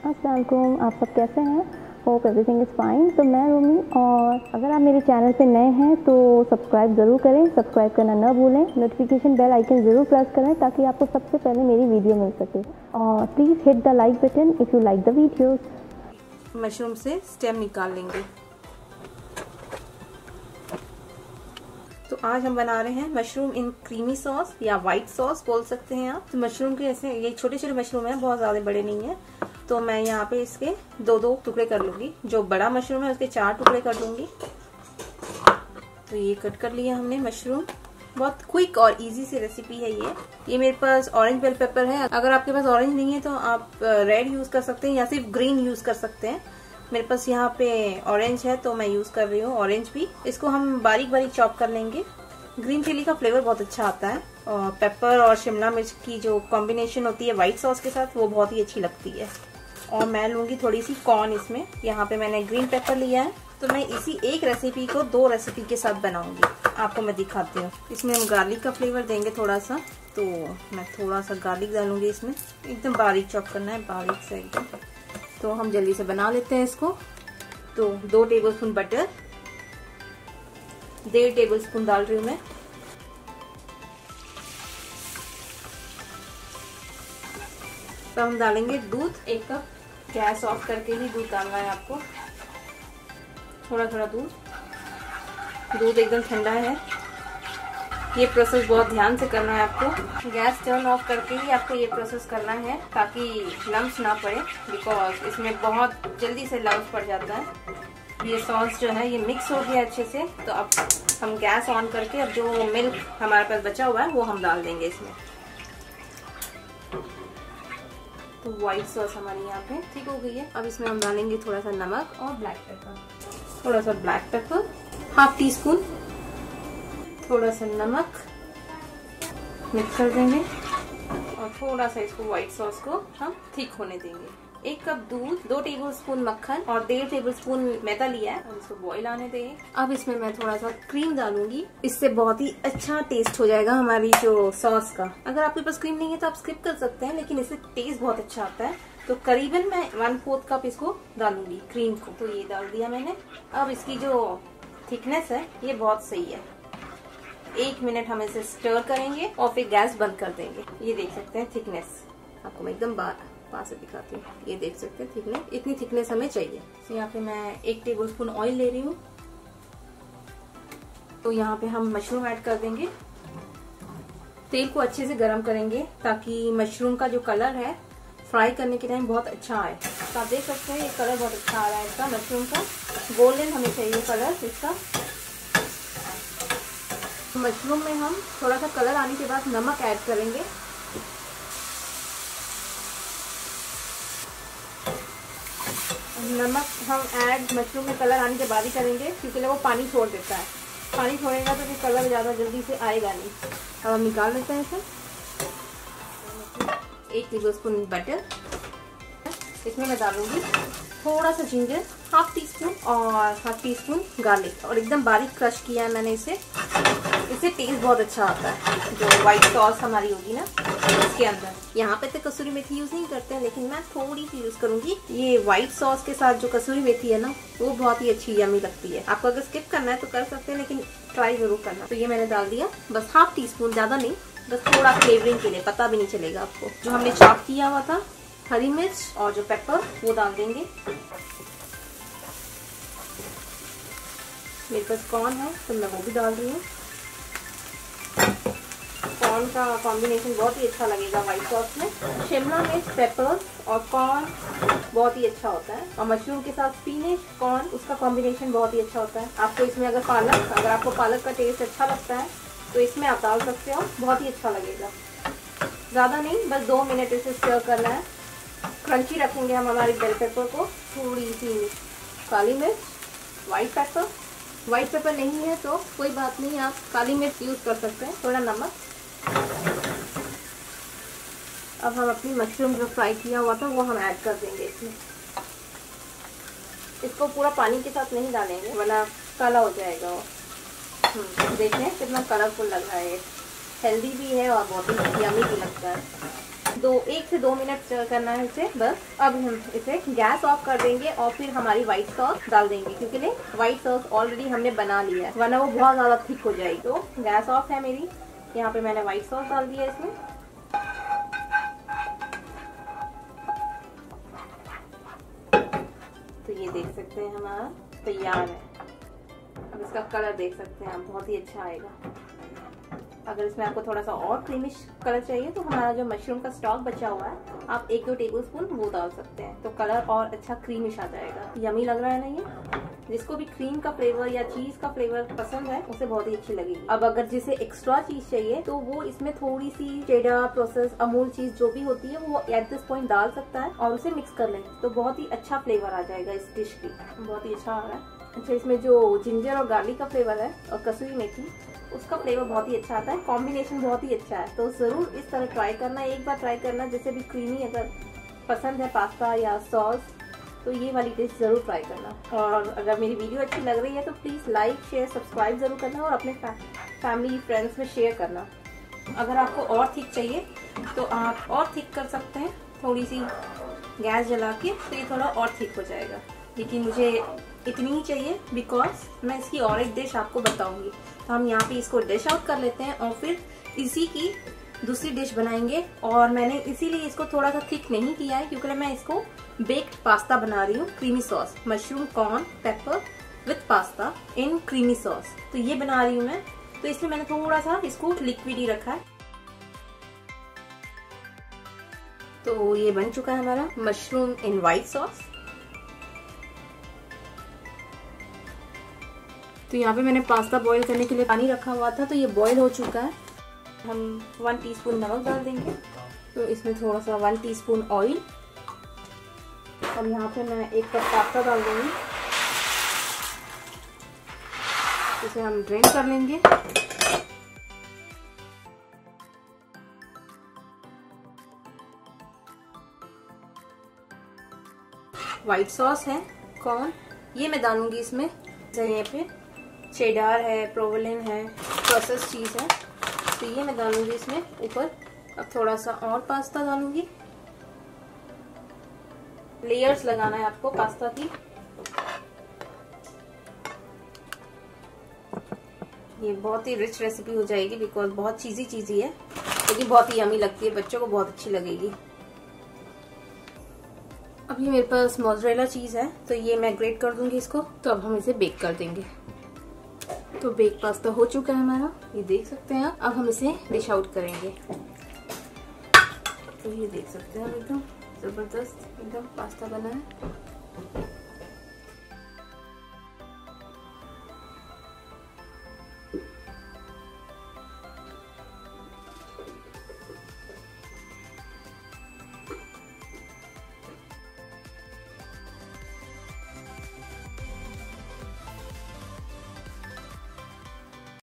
अस्सलाम वालेकुम, आप सब कैसे हैं? Hope everything is fine. तो मैं रूमी, और अगर आप मेरे चैनल पे नए हैं तो सब्सक्राइब ज़रूर करें, सब्सक्राइब करना ना भूलें, नोटिफिकेशन बेल आइकन ज़रूर प्रेस करें ताकि आपको सबसे पहले मेरी वीडियो मिल सके। और please hit the like button if you like the videos. Mushroom से स्टेम निकाल लेंगे। तो आज हम बना रहे हैं मशरूम इन क्रीमी सॉस या वाइट सॉस बोल सकते हैं आप। तो मशरूम के ऐसे ये छोटे छोटे मशरूम हैं, बहुत ज़्यादा बड़े नहीं हैं। तो मैं यहाँ पे इसके दो टुकड़े कर लूँगी। जो बड़ा मशरूम है उसके 4 टुकड़े कर लूँगी। तो ये कट कर लिया हमने मशरूम। बहुत क्विक और इजी सी रेसिपी है ये। ये मेरे पास ऑरेंज बेल पेपर है, अगर आपके पास ऑरेंज नहीं है तो आप रेड यूज़ कर सकते हैं या सिर्फ ग्रीन यूज़ कर सकते हैं। मेरे पास यहाँ पे ऑरेंज है तो मैं यूज़ कर रही हूँ ऑरेंज भी। इसको हम बारीक बारीक चॉप कर लेंगे। ग्रीन चिली का फ्लेवर बहुत अच्छा आता है और पेपर और शिमला मिर्च की जो कॉम्बिनेशन होती है वाइट सॉस के साथ वो बहुत ही अच्छी लगती है। और मैं लूँगी थोड़ी सी कॉर्न इसमें। यहाँ पे मैंने ग्रीन पेपर लिया है। तो मैं इसी एक रेसिपी को 2 रेसिपी के साथ बनाऊँगी, आपको मैं दिखाती हूँ। इसमें हम गार्लिक का फ्लेवर देंगे थोड़ा सा, तो मैं थोड़ा सा गार्लिक डालूँगी इसमें। एकदम बारीक चॉप करना है, बारीक से एकदम। तो हम जल्दी से बना लेते हैं इसको। तो 2 टेबलस्पून बटर, 1.5 टेबलस्पून डाल रही हूँ मैं। तो हम डालेंगे दूध 1 कप। गैस ऑफ करके ही दूध डालना है आपको, थोड़ा थोड़ा दूध एकदम ठंडा है। ये प्रोसेस बहुत ध्यान से करना है आपको। गैस टर्न ऑफ करके ही आपको ये प्रोसेस करना है ताकि लम्स ना पड़े, बिकॉज इसमें बहुत जल्दी से लम्स पड़ जाता है। ये सॉस जो है ये मिक्स हो गया अच्छे से। तो अब हम गैस ऑन करके अब जो मिल्क हमारे पास बचा हुआ है वो हम डाल देंगे इसमें। तो वाइट सॉस हमारी यहाँ पे ठीक हो गई है। अब इसमें हम डालेंगे थोड़ा सा नमक और ब्लैक पेपर, थोड़ा सा ब्लैक पेपर 1/2 टीस्पून, थोड़ा सा नमक मिक्स कर देंगे और थोड़ा सा इसको व्हाइट सॉस को हम ठीक होने देंगे। 1 कप दूध, 2 टेबलस्पून मक्खन और 1.5 टेबलस्पून मैदा लिया है और इसको बॉईल आने देंगे। अब इसमें मैं थोड़ा सा क्रीम डालूंगी, इससे बहुत ही अच्छा टेस्ट हो जाएगा हमारी जो सॉस का। अगर आपके पास क्रीम नहीं है तो आप स्किप कर सकते हैं, लेकिन इससे टेस्ट बहुत अच्छा आता है। तो करीबन मैं 1/4 कप इसको डालूंगी क्रीम को। तो ये डाल दिया मैंने। अब इसकी जो थिकनेस है ये बहुत सही है। 1 मिनट हम इसे स्टर करेंगे और फिर गैस बंद कर देंगे। ये देख सकते हैं थिकनेस, आपको मैं एकदम पास से दिखाती हूँ। ये देख सकते हैं थिकनेस, इतनी थिकनेस हमें चाहिए। तो यहाँ पे मैं 1 टेबलस्पून ऑयल ले रही हूँ। तो यहाँ पे हम मशरूम ऐड कर देंगे। तेल को अच्छे से गर्म करेंगे ताकि मशरूम का जो कलर है फ्राई करने के टाइम बहुत अच्छा आए। तो आप देख सकते हैं ये कलर बहुत अच्छा आ रहा है इसका, मशरूम का गोल्डन हमें चाहिए कलर इसका। मशरूम में हम थोड़ा सा कलर आने के बाद नमक ऐड करेंगे। नमक हम ऐड मशरूम में कलर आने के बाद ही करेंगे क्योंकि वो पानी छोड़ देता है। पानी छोड़ेगा तो फिर कलर ज़्यादा जल्दी से आएगा नहीं। अब हम निकाल लेते हैं इसे। 1 टेबलस्पून बटर इसमें मैं डालूंगी, थोड़ा सा जिंजर 1/2 टीस्पून और 1/2 टीस्पून गार्लिक, और एकदम बारीक क्रश किया है मैंने इसे। इससे टेस्ट बहुत अच्छा आता है जो व्हाइट सॉस हमारी होगी ना इसके अंदर। यहाँ पे तो कसूरी मेथी यूज़ नहीं करते हैं, लेकिन मैं थोड़ी सी यूज़ करूँगी। ये व्हाइट सॉस के साथ जो कसूरी मेथी है ना वो बहुत ही अच्छी यमी लगती है। आपको अगर स्किप करना है तो कर सकते हैं, लेकिन ट्राई ज़रूर करना। तो ये मैंने डाल दिया, बस 1/2 टीस्पून, ज़्यादा नहीं, बस थोड़ा फ्लेवरिंग के लिए, पता भी नहीं चलेगा आपको। जो हमने चॉप किया हुआ था हरी मिर्च और जो पेपर वो डाल देंगे। मेरे पास कॉर्न है तो मैं वो भी डाल रही हूँ। कॉर्न का कॉम्बिनेशन बहुत ही अच्छा लगेगा व्हाइट सॉस में। शिमला मिर्च, पेपर्स और कॉर्न बहुत ही अच्छा होता है। और मशरूम के साथ स्पिनच, कॉर्न, उसका कॉम्बिनेशन बहुत ही अच्छा होता है। आपको इसमें अगर पालक, अगर आपको पालक का टेस्ट अच्छा लगता है तो इसमें आप डाल सकते हो, बहुत ही अच्छा लगेगा। ज़्यादा नहीं, बस 2 मिनट इसे स्टर करना है। क्रंची रखेंगे हम हमारे बेल पेपर को, थोड़ी सी काली मिर्च, व्हाइट पेपर। व्हाइट पेपर नहीं है तो कोई बात नहीं, आप काली मिर्च यूज़ कर सकते हैं, थोड़ा नमक। अब हम अपनी मशरूम जो फ्राई किया हुआ था वो हम ऐड कर देंगे इसमें। इसको पूरा पानी के साथ नहीं डालेंगे वरना काला हो जाएगा वो। देखें कितना कलरफुल लग रहा है, हेल्दी भी है और बहुत ही यमी भी लगता है। 1 से 2 मिनट करना है इसे बस। अब हम इसे गैस ऑफ कर देंगे और फिर हमारी व्हाइट सॉस डाल देंगे, क्योंकि व्हाइट सॉस ऑलरेडी हमने बना लिया है, वरना वो बहुत ज्यादा थिक हो जाएगी। तो गैस ऑफ है मेरी, यहाँ पे मैंने व्हाइट सॉस डाल दिया इसमें। तो ये देख सकते हैं हमारा तैयार है। अब इसका कलर देख सकते हैं आप, बहुत ही अच्छा आएगा। अगर इसमें आपको थोड़ा सा और क्रीमिश कलर चाहिए तो हमारा जो मशरूम का स्टॉक बचा हुआ है, आप 1-2 टेबलस्पून वो डाल सकते हैं, तो कलर और अच्छा क्रीमिश आ जाएगा। यमी लग रहा है ना ये? जिसको भी क्रीम का फ्लेवर या चीज का फ्लेवर पसंद है उसे बहुत ही अच्छी लगेगी। अब अगर जिसे एक्स्ट्रा चीज चाहिए तो वो इसमें थोड़ी सी चेडर, प्रोसेस, अमूल चीज जो भी होती है वो एट दिस पॉइंट डाल सकता है और उसे मिक्स कर ले, तो बहुत ही अच्छा फ्लेवर आ जाएगा इस डिश की। बहुत ही अच्छा आ रहा है। अच्छा, इसमें जो जिंजर और गार्लिक का फ्लेवर है और कसूरी मेथी, उसका फ्लेवर बहुत ही अच्छा आता है। कॉम्बिनेशन बहुत ही अच्छा है, तो जरूर इस तरह ट्राई करना, एक बार ट्राई करना। जैसे भी क्रीमी अगर पसंद है पास्ता या सॉस, तो ये वाली डिश जरूर ट्राई करना। और अगर मेरी वीडियो अच्छी लग रही है तो प्लीज़ लाइक, शेयर, सब्सक्राइब जरूर करना और अपने फैमिली फ्रेंड्स में शेयर करना। अगर आपको और थिक चाहिए तो आप और थिक कर सकते हैं, थोड़ी सी गैस जला के, तो ये थोड़ा और थिक हो जाएगा। लेकिन मुझे इतनी ही चाहिए बिकॉज मैं इसकी और एक डिश आपको बताऊंगी। तो हम यहाँ पे इसको डिश आउट कर लेते हैं और फिर इसी की दूसरी डिश बनाएंगे। और मैंने इसीलिए इसको थोड़ा सा थिक नहीं किया है क्योंकि मैं इसको बेक्ड पास्ता बना रही हूँ, creamy sauce, mushroom, corn, pepper with pasta in creamy sauce, तो ये बना रही हूँ मैं। तो इसमें मैंने थोड़ा सा इसको लिक्विड ही रखा है। तो ये बन चुका है हमारा मशरूम इन व्हाइट सॉस। तो यहाँ पे मैंने पास्ता बॉईल करने के लिए पानी रखा हुआ था, तो ये बॉईल हो चुका है। हम 1 टीस्पून नमक डाल देंगे, तो इसमें थोड़ा सा 1 टीस्पून ऑयल, और यहाँ पे मैं 1 कप पास्ता डाल दूंगी। इसे हम ड्रेन कर लेंगे। व्हाइट सॉस है, कॉर्न, ये मैं डालूंगी इसमें। यहाँ पे चेडार है, प्रोवोलेन है, प्रोसेस चीज़ है, तो ये मैं डालूंगी इसमें ऊपर। अब थोड़ा सा और पास्ता डालूंगी, लेयर्स लगाना है आपको पास्ता की। ये बहुत ही रिच रेसिपी हो जाएगी बिकॉज बहुत चीज़ी है, लेकिन बहुत ही यमी लगती है, बच्चों को बहुत अच्छी लगेगी। अब ये मेरे पास मोज़रेला चीज़ है, तो ये मैं ग्रेट कर दूंगी इसको। तो अब हम इसे बेक कर देंगे। तो बेक पास्ता हो चुका है हमारा, ये देख सकते हैं आप। अब हम इसे डिश आउट करेंगे। तो ये देख सकते हैं हम, एकदम जबरदस्त एकदम पास्ता बना है।